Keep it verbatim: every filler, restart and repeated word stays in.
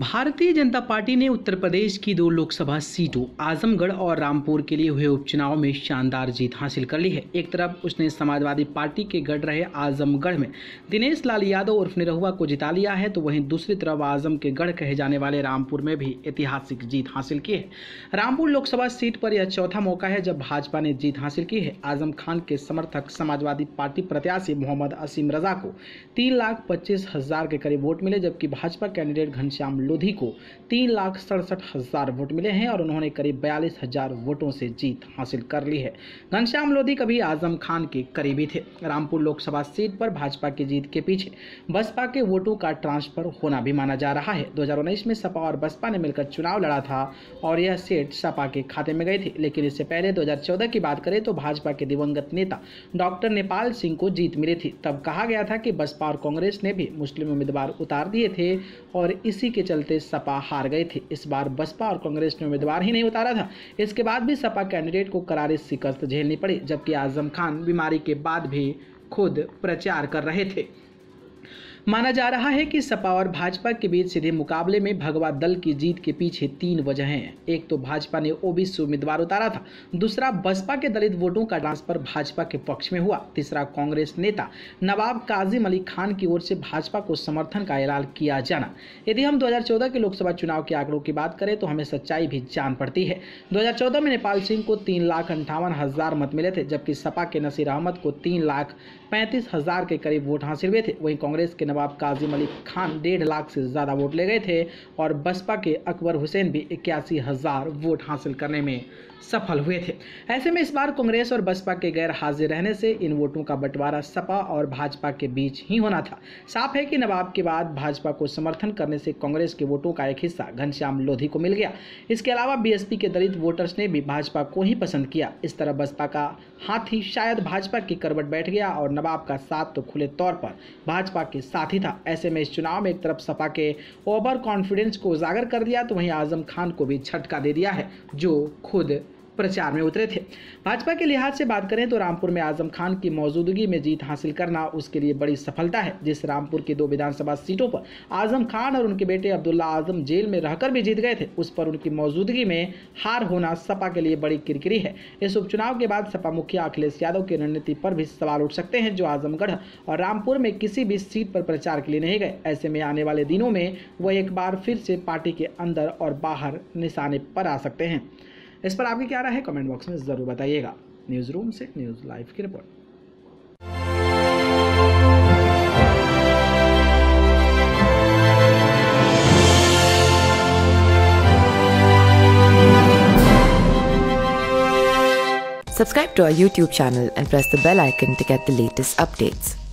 Bharatiya Janata party ने उत्तर प्रदेश की दो लोकसभा सीटों आजमगढ़ और रामपुर के लिए हुए उपचुनाव में शानदार जीत हासिल कर ली है। एक तरफ उसने समाजवादी पार्टी के गढ़ रहे आजमगढ़ में दिनेश लाल यादव उर्फ निरहुआ को जिता लिया है, तो वहीं दूसरी तरफ आजम के गढ़ कहे जाने वाले रामपुर में भी ऐतिहासिक जीत हासिल की है। रामपुर लोकसभा सीट पर यह चौथा मौका है जब भाजपा ने जीत हासिल की है। आजम खान के समर्थक समाजवादी पार्टी प्रत्याशी मोहम्मद असीम रजा को तीन लाख पच्चीस हजार के करीब वोट मिले, जबकि भाजपा कैंडिडेट घनश्याम लोधी को तीन लाख सड़सठ हजार वोट मिले हैं और उन्होंने करीब बयालीस हजार वोटों से जीत हासिल कर ली है। घनश्याम लोधी कभी आजम खान के करीबी थे। रामपुर लोकसभा सीट पर भाजपा की जीत के पीछे बसपा के वोटों का ट्रांसफर होना भी माना जा रहा है। दो हज़ार उन्नीस में सपा और बसपा ने मिलकर चुनाव लड़ा था और यह सीट सपा के खाते में गई थी, लेकिन इससे पहले दो हज़ार चौदह की बात करें तो भाजपा के दिवंगत नेता डॉक्टर नेपाल सिंह को जीत मिली थी। तब कहा गया था कि बसपा और कांग्रेस ने भी मुस्लिम उम्मीदवार उतार दिए थे और इसी के चलते सपा हार गए थे। इस बार बसपा और कांग्रेस ने उम्मीदवार ही नहीं उतारा था। इसके बाद भी सपा कैंडिडेट को करारी शिकस्त झेलनी पड़ी, जबकि आजम खान बीमारी के बाद भी खुद प्रचार कर रहे थे। माना जा रहा है कि सपा और भाजपा के बीच सीधे मुकाबले में भगवा दल की जीत के पीछे तीन वजहें हैं। एक तो भाजपा ने ओबीसी उम्मीदवार उतारा था, दूसरा बसपा के दलित वोटों का ट्रांसफर भाजपा के पक्ष में हुआ, तीसरा कांग्रेस नेता नवाब काजी मलिक खान की ओर से भाजपा को समर्थन का ऐलान किया जाना। यदि हम दो हज़ार चौदह के लोकसभा चुनाव के आंकड़ों की बात करें तो हमें सच्चाई भी जान पड़ती है। दो हज़ार चौदह में नेपाल सिंह को तीन लाख अंठावन हजार मत मिले थे, जबकि सपा के नसीर अहमद को तीन लाख पैंतीस हजार के करीब वोट हासिल हुए थे। वहीं कांग्रेस के नवाब काजी मलिक खान डेढ़ लाख से ज़्यादा वोट ले गए थे और बसपा के अकबर हुसैन भी इक्यासी हज़ार वोट हासिल करने में सफल हुए थे। ऐसे में इस बार कांग्रेस और बसपा के गैर हाजिर रहने से इन वोटों का बंटवारा सपा और भाजपा के बीच ही होना था। साफ है कि नवाब के बाद भाजपा को समर्थन करने से कांग्रेस के वोटों का एक हिस्सा घनश्याम लोधी को मिल गया। इसके अलावा बीएसपी के दलित वोटर्स ने भी भाजपा को ही पसंद किया। इस तरह बसपा का हाथी शायद भाजपा की करवट बैठ गया और नवाब का साथ तो खुले तौर पर भाजपा के साथ ही था। ऐसे में इस चुनाव में एक तरफ सपा के ओवर कॉन्फिडेंस को उजागर कर दिया, तो वहीं आजम खान को भी झटका दे दिया है, जो खुद प्रचार में उतरे थे। भाजपा के लिहाज से बात करें तो रामपुर में आजम खान की मौजूदगी में जीत हासिल करना उसके लिए बड़ी सफलता है। जिस रामपुर की दो विधानसभा सीटों पर आजम खान और उनके बेटे अब्दुल्ला आजम जेल में रहकर भी जीत गए थे, उस पर उनकी मौजूदगी में हार होना सपा के लिए बड़ी किरकिरी है। इस उपचुनाव के बाद सपा मुखिया अखिलेश यादव की रणनीति पर भी सवाल उठ सकते हैं, जो आजमगढ़ और रामपुर में किसी भी सीट पर प्रचार के लिए नहीं गए। ऐसे में आने वाले दिनों में वह एक बार फिर से पार्टी के अंदर और बाहर निशाने पर आ सकते हैं। इस पर आपकी क्या राय है कमेंट बॉक्स में जरूर बताइएगा। न्यूज़ रूम से न्यूज़ लाइव की report. Subscribe to our YouTube channel and press the bell icon to get the latest updates.